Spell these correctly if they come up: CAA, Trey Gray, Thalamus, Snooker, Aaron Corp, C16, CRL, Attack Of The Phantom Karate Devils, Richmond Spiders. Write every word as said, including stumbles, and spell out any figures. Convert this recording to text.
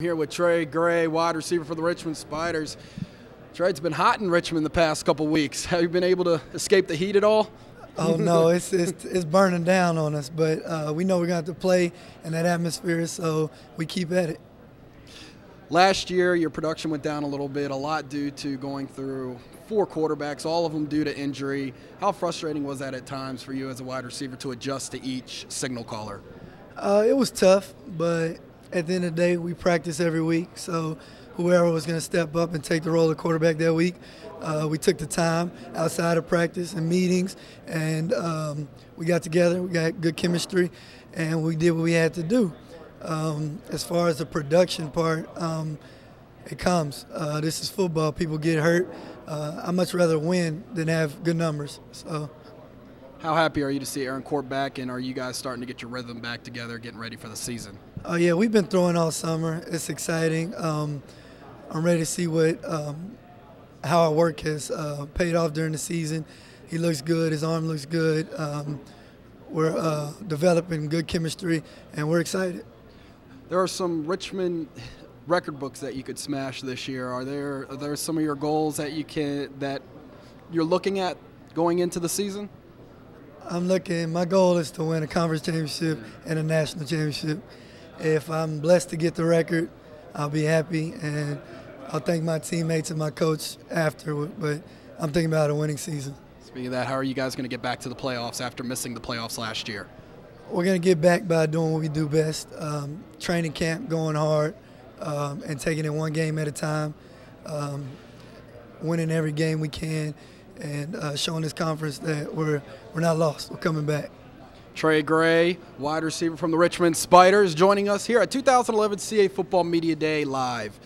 Here with Trey Gray, wide receiver for the Richmond Spiders. Trey's been hot in Richmond the past couple weeks. Have you been able to escape the heat at all? Oh no, it's it's, it's burning down on us, but uh, we know we're going to have to play in that atmosphere, so we keep at it. Last year, your production went down a little bit, a lot due to going through four quarterbacks, all of them due to injury. How frustrating was that at times for you as a wide receiver to adjust to each signal caller? Uh, it was tough, but at the end of the day, we practice every week, so whoever was going to step up and take the role of quarterback that week, uh, we took the time outside of practice and meetings, and um, we got together, we got good chemistry, and we did what we had to do. Um, as far as the production part, um, it comes. Uh, this is football. People get hurt. Uh, I'd much rather win than have good numbers. So, how happy are you to see Aaron Corp back, and are you guys starting to get your rhythm back together, getting ready for the season? Oh, yeah, we've been throwing all summer. It's exciting. Um, I'm ready to see what um, how our work has uh, paid off during the season. He looks good. His arm looks good. Um, we're uh, developing good chemistry, and we're excited. There are some Richmond record books that you could smash this year. Are there are there some of your goals that you can that you're looking at going into the season? I'm looking. My goal is to win a conference championship and a national championship. If I'm blessed to get the record, I'll be happy, and I'll thank my teammates and my coach afterward, but I'm thinking about a winning season. Speaking of that, how are you guys going to get back to the playoffs after missing the playoffs last year? We're going to get back by doing what we do best, um, training camp, going hard, um, and taking it one game at a time, um, winning every game we can, and uh, showing this conference that we're, we're not lost, we're coming back. Trey Gray, wide receiver from the Richmond Spiders, joining us here at two thousand eleven C A Football Media Day Live.